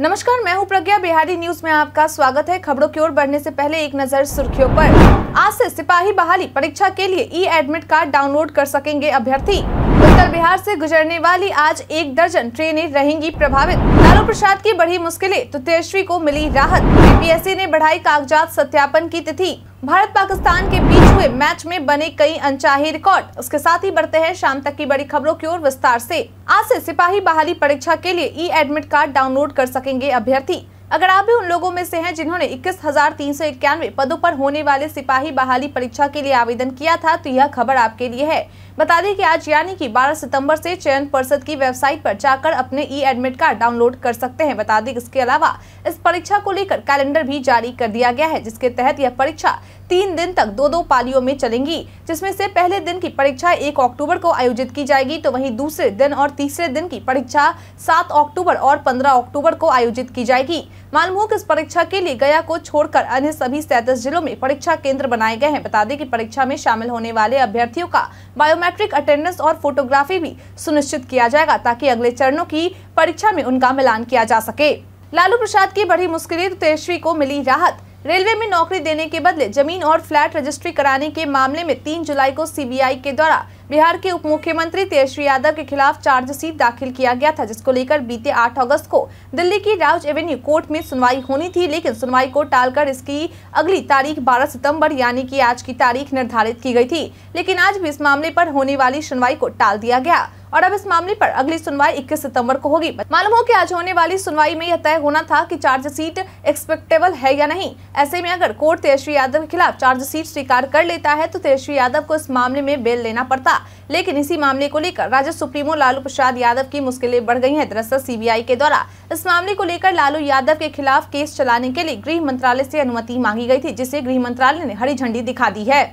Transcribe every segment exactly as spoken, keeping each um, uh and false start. नमस्कार, मैं हूं प्रज्ञा बिहारी। न्यूज में आपका स्वागत है। खबरों की ओर बढ़ने से पहले एक नजर सुर्खियों पर। आज से सिपाही बहाली परीक्षा के लिए ई एडमिट कार्ड डाउनलोड कर सकेंगे अभ्यर्थी। उत्तर बिहार से गुजरने वाली आज एक दर्जन ट्रेनें रहेंगी प्रभावित। लालू प्रसाद की बढ़ी मुश्किलें तो तेजस्वी को मिली राहत। बीपीएससी ने बढ़ाई कागजात सत्यापन की तिथि। भारत पाकिस्तान के बीच हुए मैच में बने कई अनचाहे रिकॉर्ड। उसके साथ ही बढ़ते हैं शाम तक की बड़ी खबरों की ओर विस्तार से। आज से सिपाही बहाली परीक्षा के लिए ई एडमिट कार्ड डाउनलोड कर सकेंगे अभ्यर्थी। अगर आप भी उन लोगों में से हैं जिन्होंने इक्कीस हजार तीन सौ इक्यानवे पदों पर होने वाले सिपाही बहाली परीक्षा के लिए आवेदन किया था तो यह खबर आपके लिए है। बता दें कि आज यानी कि बारह सितंबर से चयन परिषद की वेबसाइट पर जाकर अपने ई एडमिट कार्ड डाउनलोड कर सकते हैं। बता दें इसके अलावा इस परीक्षा को लेकर कैलेंडर भी जारी कर दिया गया है, जिसके तहत यह परीक्षा तीन दिन तक दो दो पालियों में चलेंगी, जिसमें से पहले दिन की परीक्षा एक अक्टूबर को आयोजित की जाएगी तो वहीं दूसरे दिन और तीसरे दिन की परीक्षा सात अक्टूबर और पंद्रह अक्टूबर को आयोजित की जाएगी। मालूम हो कि इस परीक्षा के लिए गया को छोड़कर अन्य सभी सैंतीस जिलों में परीक्षा केंद्र बनाए गए हैं। बता दें कि परीक्षा में शामिल होने वाले अभ्यर्थियों का बायोमेट्रिक अटेंडेंस और फोटोग्राफी भी सुनिश्चित किया जाएगा ताकि अगले चरणों की परीक्षा में उनका मिलान किया जा सके। लालू प्रसाद की बढ़ी मुश्किलें तो तेजस्वी को मिली राहत। रेलवे में नौकरी देने के बदले जमीन और फ्लैट रजिस्ट्री कराने के मामले में तीन जुलाई को सीबीआई के द्वारा बिहार के उप मुख्यमंत्री तेजस्वी यादव के खिलाफ चार्जशीट दाखिल किया गया था, जिसको लेकर बीते आठ अगस्त को दिल्ली की राउज एवेन्यू कोर्ट में सुनवाई होनी थी, लेकिन सुनवाई को टालकर इसकी अगली तारीख बारह सितंबर यानी कि आज की तारीख निर्धारित की गई थी, लेकिन आज भी इस मामले पर होने वाली सुनवाई को टाल दिया गया और अब इस मामले पर अगली सुनवाई इक्कीस सितंबर को होगी। मालूम हो कि आज होने वाली सुनवाई में यह तय होना था कि चार्जशीट एक्सपेक्टेबल है या नहीं। ऐसे में अगर कोर्ट तेजस्वी यादव के खिलाफ चार्जशीट स्वीकार कर लेता है तो तेजस्वी यादव को इस मामले में बेल लेना पड़ता, लेकिन इसी मामले को लेकर राजद सुप्रीमो लालू प्रसाद यादव की मुश्किलें बढ़ गई हैं। दरअसल सीबीआई के द्वारा इस मामले को लेकर लालू यादव के खिलाफ केस चलाने के लिए गृह मंत्रालय से अनुमति मांगी गई थी, जिसे गृह मंत्रालय ने हरी झंडी दिखा दी है।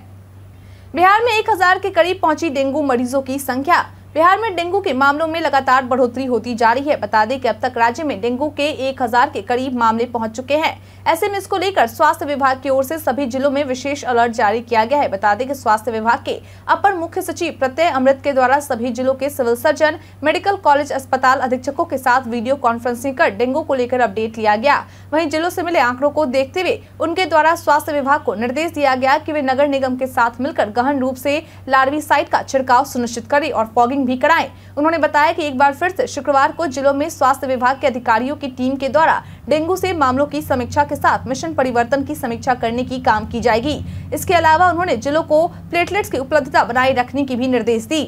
बिहार में एक हजार के करीब पहुंची डेंगू मरीजों की संख्या। बिहार में डेंगू के मामलों में लगातार बढ़ोतरी होती जा रही है। बता दें कि अब तक राज्य में डेंगू के एक हजार के करीब मामले पहुंच चुके हैं। ऐसे में इसको लेकर स्वास्थ्य विभाग की ओर से सभी जिलों में विशेष अलर्ट जारी किया गया है। बता दें कि स्वास्थ्य विभाग के अपर मुख्य सचिव प्रत्यय अमृत के द्वारा सभी जिलों के सिविल सर्जन, मेडिकल कॉलेज, अस्पताल अधीक्षकों के साथ वीडियो कॉन्फ्रेंसिंग कर डेंगू को लेकर अपडेट लिया गया। वहीं जिलों से मिले आंकड़ों को देखते हुए उनके द्वारा स्वास्थ्य विभाग को निर्देश दिया गया कि वे नगर निगम के साथ मिलकर गहन रूप से लार्विसाइड का छिड़काव सुनिश्चित करें और फॉगिंग भी कराएं। उन्होंने बताया कि एक बार फिर से शुक्रवार को जिलों में स्वास्थ्य विभाग के अधिकारियों की टीम के द्वारा डेंगू से मामलों की समीक्षा के साथ मिशन परिवर्तन की समीक्षा करने की काम की जाएगी। इसके अलावा उन्होंने जिलों को प्लेटलेट्स की उपलब्धता बनाए रखने की भी निर्देश दी।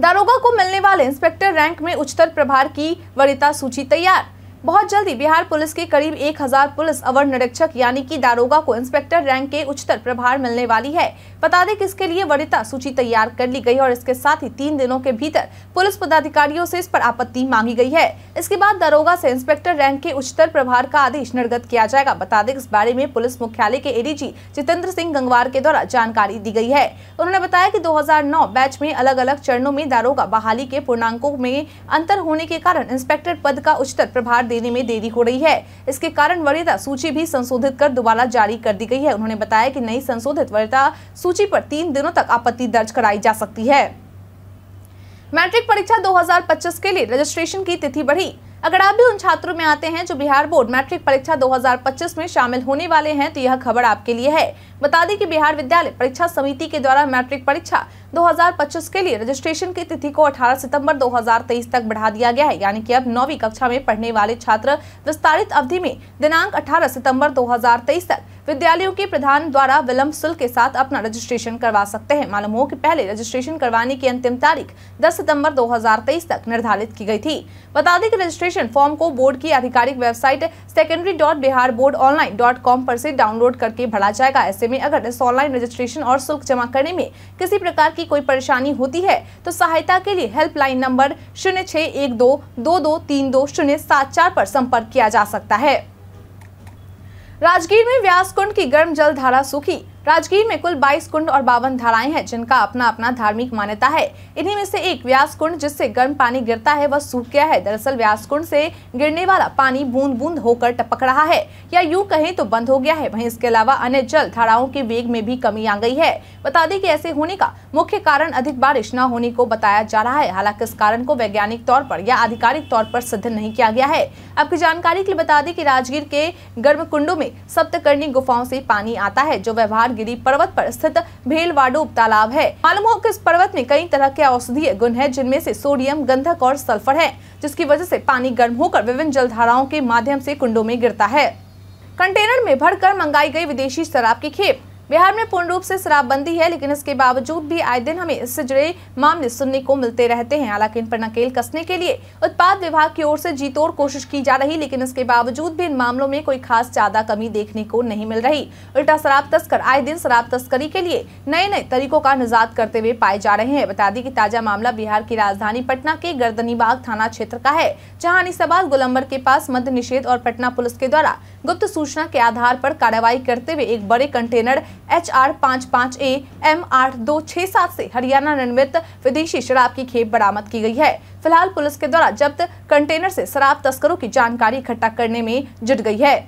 दारोगा को मिलने वाले इंस्पेक्टर रैंक में उच्चतर प्रभार की वरीयता सूची तैयार। बहुत जल्दी बिहार पुलिस के करीब एक हजार पुलिस अवर निरीक्षक यानी कि दारोगा को इंस्पेक्टर रैंक के उच्चतर प्रभार मिलने वाली है। बता दें कि इसके लिए वरीयता सूची तैयार कर ली गई और इसके साथ ही तीन दिनों के भीतर पुलिस पदाधिकारियों से इस पर आपत्ति मांगी गई है। इसके बाद दारोगा से इंस्पेक्टर रैंक के उच्चतर प्रभार का आदेश निर्गत किया जाएगा। बता दें इस बारे में पुलिस मुख्यालय के एडीजी जितेंद्र सिंह गंगवार के द्वारा जानकारी दी गई है। उन्होंने बताया कि दो हजार नौ बैच में अलग अलग चरणों में दारोगा बहाली के पूर्णांकों में अंतर होने के कारण इंस्पेक्टर पद का उच्चतर प्रभार देने में देरी हो रही है। इसके कारण वरीयता सूची भी संशोधित कर दोबारा जारी कर दी गई है। उन्होंने बताया कि नई संशोधित वरीयता सूची पर तीन दिनों तक आपत्ति दर्ज कराई जा सकती है। मैट्रिक परीक्षा दो हजार पच्चीस के लिए रजिस्ट्रेशन की तिथि बढ़ी। अगर आप भी उन छात्रों में आते हैं जो बिहार बोर्ड मैट्रिक परीक्षा दो हजार पच्चीस में शामिल होने वाले हैं तो यह खबर आपके लिए है। बता दें कि बिहार विद्यालय परीक्षा समिति के द्वारा मैट्रिक परीक्षा दो हजार पच्चीस के लिए रजिस्ट्रेशन की तिथि को अठारह सितंबर दो हजार तेईस तक बढ़ा दिया गया है, यानी कि अब नौवीं कक्षा में पढ़ने वाले छात्र विस्तारित अवधि में दिनांक अठारह सितंबर दो हजार तेईस तक विद्यालयों के प्रधान द्वारा विलंब शुल्क के साथ अपना रजिस्ट्रेशन करवा सकते हैं। मालूम हो कि पहले रजिस्ट्रेशन करवाने की अंतिम तारीख दस सितंबर दो हजार तेईस तक निर्धारित की गई थी। बता दें कि रजिस्ट्रेशन फॉर्म को बोर्ड की आधिकारिक website secondary dot Bihar board online dot com पर से डाउनलोड करके भरा जाएगा। ऐसे में अगर इस ऑनलाइन रजिस्ट्रेशन और शुल्क जमा करने में किसी प्रकार की कोई परेशानी होती है तो सहायता के लिए हेल्पलाइन नंबर शून्य छह एक दो दो दो तीन दो शून्य सात चार पर संपर्क किया जा सकता है। राजगीर में व्यास कुंड की गर्म जल धारा सूखी। राजगीर में कुल बाईस कुंड और बावन धाराएं हैं जिनका अपना अपना धार्मिक मान्यता है। इन्हीं में से एक व्यास कुंड जिससे गर्म पानी गिरता है वह सूख गया है। दरअसल व्यास कुंड से गिरने वाला पानी बूंद बूंद होकर टपक रहा है या यूं कहें तो बंद हो गया है। वहीं इसके अलावा अन्य जल धाराओं के वेग में भी कमी आ गई है। बता दें कि ऐसे होने का मुख्य कारण अधिक बारिश न होने को बताया जा रहा है। हालांकि इस कारण को वैज्ञानिक तौर पर या आधिकारिक तौर पर सिद्ध नहीं किया गया है। आपकी जानकारी के लिए बता दें कि राजगीर के गर्म कुंडों में सप्तकर्णी गुफाओं से पानी आता है जो व्यवहार गिरी पर्वत पर स्थित भेलवाडोब तालाब है। मालूम हो कि इस पर्वत में कई तरह के औषधीय गुण हैं जिनमें से सोडियम, गंधक और सल्फर है, जिसकी वजह से पानी गर्म होकर विभिन्न जलधाराओं के माध्यम से कुंडों में गिरता है। कंटेनर में भरकर मंगाई गई विदेशी शराब की खेप। बिहार में पूर्ण रूप से शराबबंदी है, लेकिन इसके बावजूद भी आए दिन हमें इससे जुड़े मामले सुनने को मिलते रहते हैं। हालांकि इन पर नकेल कसने के लिए उत्पाद विभाग की ओर से जी तोड़ कोशिश की जा रही, लेकिन इसके बावजूद भी इन मामलों में कोई खास ज्यादा कमी देखने को नहीं मिल रही। उल्टा शराब तस्कर आए दिन शराब तस्करी के लिए नए नए तरीकों का निजात करते हुए पाए जा रहे हैं। बता दें कि ताजा मामला बिहार की राजधानी पटना के गर्दनीबाग थाना क्षेत्र का है, जहाँ अनिसाबाद गोलम्बर के पास मद्य निषेध और पटना पुलिस के द्वारा गुप्त सूचना के आधार पर कार्रवाई करते हुए एक बड़े कंटेनर एच आर पाँच पाँच ए एम आठ दो छह सात से हरियाणा निर्मित विदेशी शराब की खेप बरामद की गई है। फिलहाल पुलिस के द्वारा जब्त कंटेनर से शराब तस्करों की जानकारी इकट्ठा करने में जुट गई है।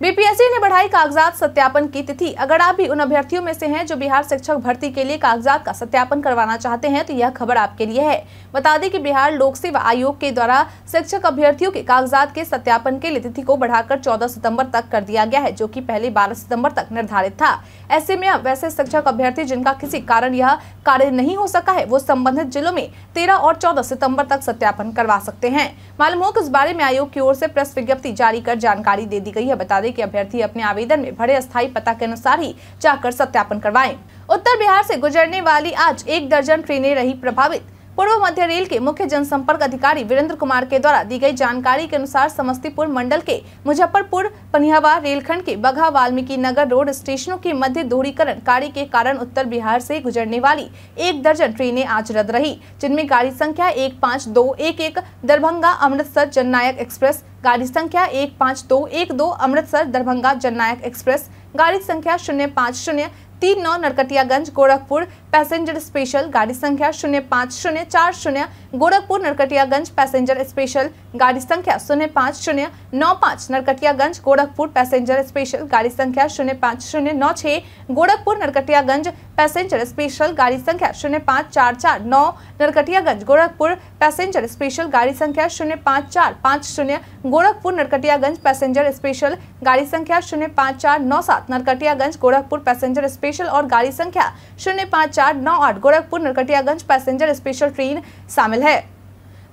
बीपीएससी ने बढ़ाई कागजात सत्यापन की तिथि। अगर आप भी उन अभ्यर्थियों में से हैं जो बिहार शिक्षक भर्ती के लिए कागजात का सत्यापन करवाना चाहते हैं तो यह खबर आपके लिए है। बता दें कि बिहार लोक सेवा आयोग के द्वारा शिक्षक अभ्यर्थियों के कागजात के सत्यापन के लिए तिथि को बढ़ाकर चौदह सितंबर तक कर दिया गया है, जो कि पहले बारह सितंबर तक निर्धारित था। ऐसे में अब वैसे शिक्षक अभ्यर्थी जिनका किसी कारण यह कार्य नहीं हो सका है वो संबंधित जिलों में तेरह और चौदह सितम्बर तक सत्यापन करवा सकते हैं। मालूम हो कि इस बारे में आयोग की ओर से प्रेस विज्ञप्ति जारी कर जानकारी दे दी गई है। बता कि अभ्यर्थी अपने आवेदन में भरे स्थायी पता के अनुसार ही जाकर सत्यापन करवाएं। उत्तर बिहार से गुजरने वाली आज एक दर्जन ट्रेनें रही प्रभावित। पूर्व मध्य रेल के मुख्य जनसंपर्क अधिकारी वीरेंद्र कुमार के द्वारा दी गई जानकारी के अनुसार समस्तीपुर मंडल के मुजफ्फरपुर पनियाहवा रेलखंड के बगहा वाल्मीकिनगर रोड स्टेशनों के मध्य दोहरीकरण कार्य के कारण उत्तर बिहार से गुजरने वाली एक दर्जन ट्रेनें आज रद्द रही, जिनमें गाड़ी संख्या एक पाँच दो एक एक दरभंगा अमृतसर जननायक एक्सप्रेस, गाड़ी संख्या एक पाँच दो एक दो अमृतसर दरभंगा जननायक एक्सप्रेस, गाड़ी संख्या शून्य पाँच शून्य तीन नौ नरकटियागंज गोरखपुर पैसेंजर स्पेशल, गाड़ी संख्या शून्य पाँच शून्य चार शून्य गोरखपुर नरकटियागंज पैसेंजर स्पेशल, गाड़ी संख्या शून्य पाँच शून्य नौ पाँच नरकटियागंज गोरखपुर पैसेंजर स्पेशल, गाड़ी संख्या शून्य पाँच शून्य नौ छः गोरखपुर नरकटियागंज पैसेंजर स्पेशल, गाड़ी संख्या शून्य पाँच चार चार नौ नरकटियागंज गोरखपुर पैसेंजर स्पेशल, गाड़ी संख्या शून्य पाँच चार पाँच शून्य गोरखपुर नरकटियागंज पैसेंजर स्पेशल, गाड़ी संख्या शून्य पाँच चार नौ सात नरकटियागंज गोरखपुर पैसेंजर स्पेशल और गाड़ी संख्या शून्य पाँच चार नौ आठ Gorakhpur Narkatiaganj passenger special train शामिल है।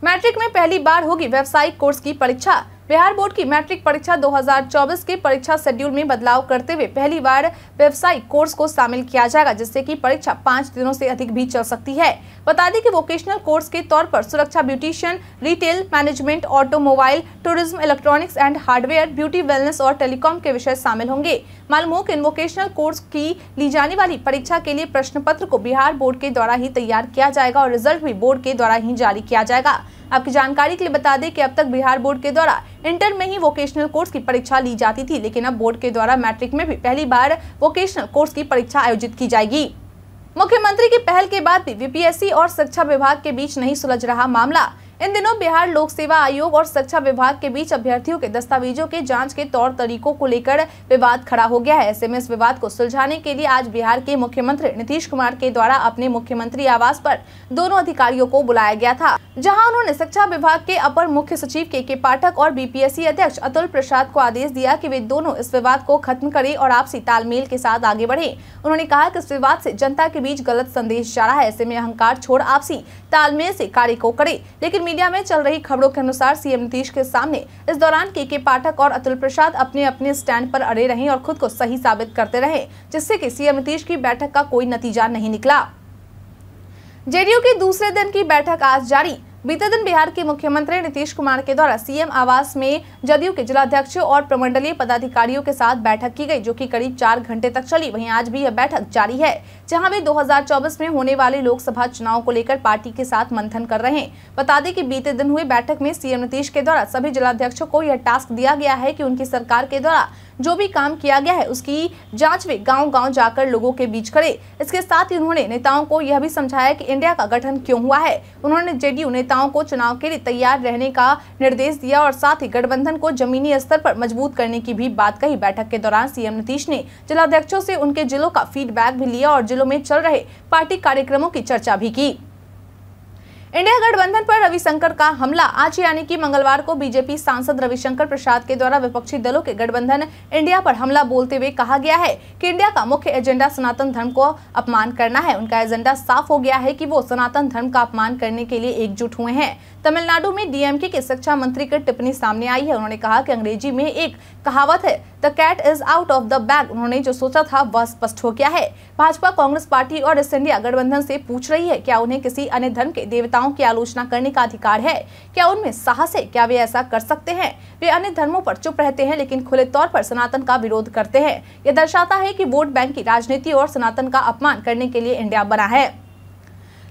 मैट्रिक में पहली बार होगी व्यावसायिक कोर्स की परीक्षा। बिहार बोर्ड की मैट्रिक परीक्षा दो हज़ार चौबीस के परीक्षा शेड्यूल में बदलाव करते हुए पहली बार व्यावसायिक कोर्स को शामिल किया जाएगा, जिससे कि परीक्षा पाँच दिनों से अधिक भी चल सकती है। बता दें कि वोकेशनल कोर्स के तौर पर सुरक्षा, beautician, retail, management, automobile, tourism, electronics and hardware, beauty, wellness और टेलीकॉम के विषय शामिल होंगे। मालूम हो कि इन वोकेशनल कोर्स की ली जाने वाली परीक्षा के लिए प्रश्न पत्र को बिहार बोर्ड के द्वारा ही तैयार किया जाएगा और रिजल्ट भी बोर्ड के द्वारा ही जारी किया जाएगा। आपकी जानकारी के लिए बता दें कि अब तक बिहार बोर्ड के द्वारा इंटर में ही वोकेशनल कोर्स की परीक्षा ली जाती थी, लेकिन अब बोर्ड के द्वारा मैट्रिक में भी पहली बार वोकेशनल कोर्स की परीक्षा आयोजित की जाएगी। मुख्यमंत्री की पहल के बाद भी बीपीएससी और शिक्षा विभाग के बीच नहीं सुलझ रहा मामला। इन दिनों बिहार लोक सेवा आयोग और शिक्षा विभाग के बीच अभ्यर्थियों के दस्तावेजों के जांच के तौर तरीकों को लेकर विवाद खड़ा हो गया है। ऐसे में इस विवाद को सुलझाने के लिए आज बिहार के मुख्यमंत्री नीतीश कुमार के द्वारा अपने मुख्यमंत्री आवास पर दोनों अधिकारियों को बुलाया गया था, जहां उन्होंने शिक्षा विभाग के अपर मुख्य सचिव के के पाठक और बीपीएससी अध्यक्ष अतुल प्रसाद को आदेश दिया कि वे दोनों इस विवाद को खत्म करें और आपसी तालमेल के साथ आगे बढ़े। उन्होंने कहा कि इस विवाद से जनता के बीच गलत संदेश जा रहा है, ऐसे में अहंकार छोड़ आपसी तालमेल से कार्य को करे। लेकिन मीडिया में चल रही खबरों के अनुसार सीएम नीतीश के सामने इस दौरान के के पाठक और अतुल प्रसाद अपने अपने स्टैंड पर अड़े रहे और खुद को सही साबित करते रहे, जिससे कि सीएम नीतीश की बैठक का कोई नतीजा नहीं निकला। जेडीयू की दूसरे दिन की बैठक आज जारी। बीते दिन बिहार के मुख्यमंत्री नीतीश कुमार के द्वारा सीएम आवास में जदयू के जिलाध्यक्षों और प्रमंडलीय पदाधिकारियों के साथ बैठक की गई, जो कि करीब चार घंटे तक चली। वहीं आज भी यह बैठक जारी है, जहां वे दो हज़ार चौबीस में होने वाले लोकसभा चुनाव को लेकर पार्टी के साथ मंथन कर रहे हैं। बता दें कि बीते दिन हुई बैठक में सीएम नीतीश के द्वारा सभी जिलाध्यक्षों को यह टास्क दिया गया है कि उनकी सरकार के द्वारा जो भी काम किया गया है उसकी जांच वे गांव-गांव जाकर लोगों के बीच करें। इसके साथ ही उन्होंने नेताओं को यह भी समझाया कि इंडिया का गठन क्यों हुआ है। उन्होंने जेडीयू नेताओं को चुनाव के लिए तैयार रहने का निर्देश दिया और साथ ही गठबंधन को जमीनी स्तर पर मजबूत करने की भी बात कही। बैठक के दौरान सीएम नीतीश ने जिलाध्यक्षों से उनके जिलों का फीडबैक भी लिया और जिलों में चल रहे पार्टी कार्यक्रमों की चर्चा भी की। इंडिया गठबंधन पर रविशंकर का हमला। आज यानी कि मंगलवार को बीजेपी सांसद रविशंकर प्रसाद के द्वारा विपक्षी दलों के गठबंधन इंडिया पर हमला बोलते हुए कहा गया है कि इंडिया का मुख्य एजेंडा सनातन धर्म को अपमान करना है। उनका एजेंडा साफ हो गया है कि वो सनातन धर्म का अपमान करने के लिए एकजुट हुए हैं। तमिलनाडु में डीएमके के शिक्षा मंत्री की टिप्पणी सामने आई है। उन्होंने कहा कि अंग्रेजी में एक कहावत है, the cat is out of the bag. उन्होंने जो सोचा था वह स्पष्ट हो गया है। भाजपा, कांग्रेस पार्टी और ईस्ट इंडिया गठबंधन से पूछ रही है, क्या उन्हें किसी अन्य धर्म के देवताओं की आलोचना करने का अधिकार है? क्या उनमें साहस है? क्या वे ऐसा कर सकते हैं? वे अन्य धर्मों पर चुप रहते हैं, लेकिन खुले तौर पर सनातन का विरोध करते हैं। यह दर्शाता है कि वोट बैंक की राजनीति और सनातन का अपमान करने के लिए इंडिया बना है।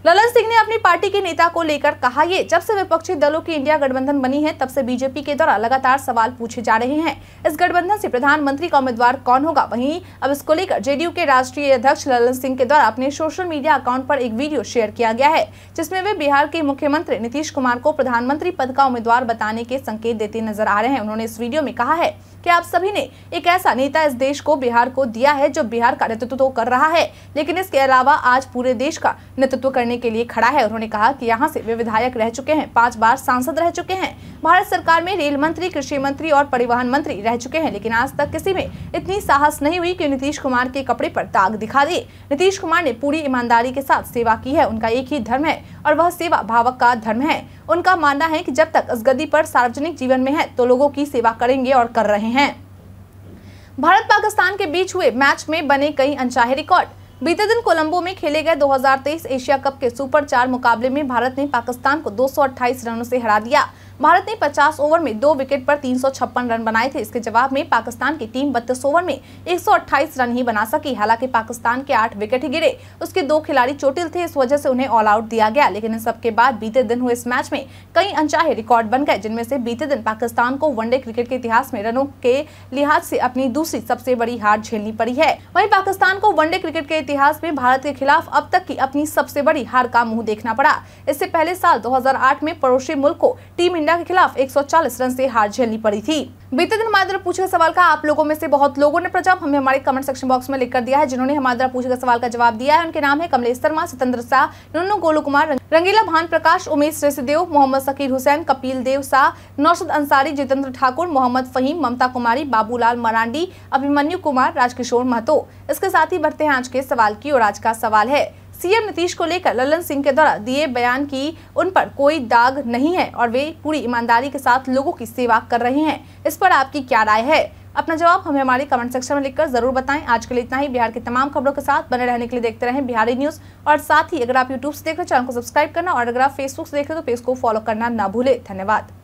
ललन सिंह ने अपनी पार्टी के नेता को लेकर कहा, ये जब से विपक्षी दलों की इंडिया गठबंधन बनी है तब से बीजेपी के द्वारा लगातार सवाल पूछे जा रहे हैं, इस गठबंधन से प्रधानमंत्री का उम्मीदवार कौन होगा। वहीं अब इसको लेकर जेडीयू के राष्ट्रीय अध्यक्ष ललन सिंह के द्वारा अपने सोशल मीडिया अकाउंट पर एक वीडियो शेयर किया गया है, जिसमें वे बिहार के मुख्यमंत्री नीतीश कुमार को प्रधानमंत्री पद का उम्मीदवार बताने के संकेत देते नजर आ रहे हैं। उन्होंने इस वीडियो में कहा है कि आप सभी ने एक ऐसा नेता इस देश को, बिहार को दिया है जो बिहार का नेतृत्व तो कर रहा है, लेकिन इसके अलावा आज पूरे देश का नेतृत्व करने के लिए खड़ा है। उन्होंने कहा कि यहाँ से वे विधायक रह चुके हैं, पांच बार सांसद रह चुके हैं, भारत सरकार में रेल मंत्री, कृषि मंत्री और परिवहन मंत्री रह चुके हैं, लेकिन आज तक किसी में इतनी साहस नहीं हुई कि नीतीश कुमार के कपड़े पर दाग दिखा दे। नीतीश कुमार ने पूरी ईमानदारी के साथ सेवा की है। उनका एक ही धर्म है और वह सेवा भावक का धर्म है। उनका मानना है कि जब तक इस गद्दी पर सार्वजनिक जीवन में है तो लोगों की सेवा करेंगे और कर रहे हैं। भारत पाकिस्तान के बीच हुए मैच में बने कई अनचाहे रिकॉर्ड। बीते दिन कोलंबो में खेले गए दो हज़ार तेईस एशिया कप के सुपर चार मुकाबले में भारत ने पाकिस्तान को दो सौ अट्ठाईस रनों से हरा दिया। भारत ने पचास ओवर में दो विकेट पर तीन सौ छप्पन रन बनाए थे। इसके जवाब में पाकिस्तान की टीम बत्तीस ओवर में एक सौ अट्ठाईस रन ही बना सकी। हालांकि पाकिस्तान के आठ विकेट ही गिरे, उसके दो खिलाड़ी चोटिल थे, इस वजह से उन्हें ऑल आउट दिया गया। लेकिन इन सबके बाद बीते दिन हुए इस मैच में कई अनचाहे रिकॉर्ड बन गए, जिनमें से बीते दिन पाकिस्तान को वनडे क्रिकेट के इतिहास में रनों के लिहाज से अपनी दूसरी सबसे बड़ी हार झेलनी पड़ी है। वहीं पाकिस्तान को वनडे क्रिकेट के इतिहास में भारत के खिलाफ अब तक की अपनी सबसे बड़ी हार का मुंह देखना पड़ा। इससे पहले साल दो हज़ार आठ में पड़ोसी मुल्क को टीम इंडिया के खिलाफ एक सौ चालीस रन से हार झेलनी पड़ी थी। बीते दिन हमारे द्वारा पूछे गए सवाल का आप लोगों में से बहुत लोगों ने प्रजाप हमें हमारे कमेंट सेक्शन बॉक्स में लिखकर दिया है। जिन्होंने हमारे द्वारा पूछे गए सवाल का जवाब दिया है उनके नाम है कमलेश शर्मा, स्वतंत्र शाह, नुनू गोलू कुमार, रंगीला भान प्रकाश, उमेश श्रेष्ठदेव, मोहम्मद शकीर हुसैन, कपिल देव शाह, नौशद अंसारी, जितेंद्र ठाकुर, मोहम्मद फहीम, ममता कुमारी, बाबूलाल मरांडी, अभिमन्यु कुमार, राजकिशोर महतो। इसके साथ ही बढ़ते हैं आज के सवाल की और आज का सवाल है, सीएम नीतीश को लेकर ललन सिंह के द्वारा दिए बयान की उन पर कोई दाग नहीं है और वे पूरी ईमानदारी के साथ लोगों की सेवा कर रहे हैं, इस पर आपकी क्या राय है? अपना जवाब हमें हमारे कमेंट सेक्शन में लिखकर जरूर बताएं। आज के लिए इतना ही। बिहार की तमाम खबरों के साथ बने रहने के लिए देखते रहें बिहारी न्यूज, और साथ ही अगर आप यूट्यूब से देख रहे हैं चैनल को सब्सक्राइब करना, और अगर आप फेसबुक से देख रहे हैं तो पेज को फॉलो करना ना भूले। धन्यवाद।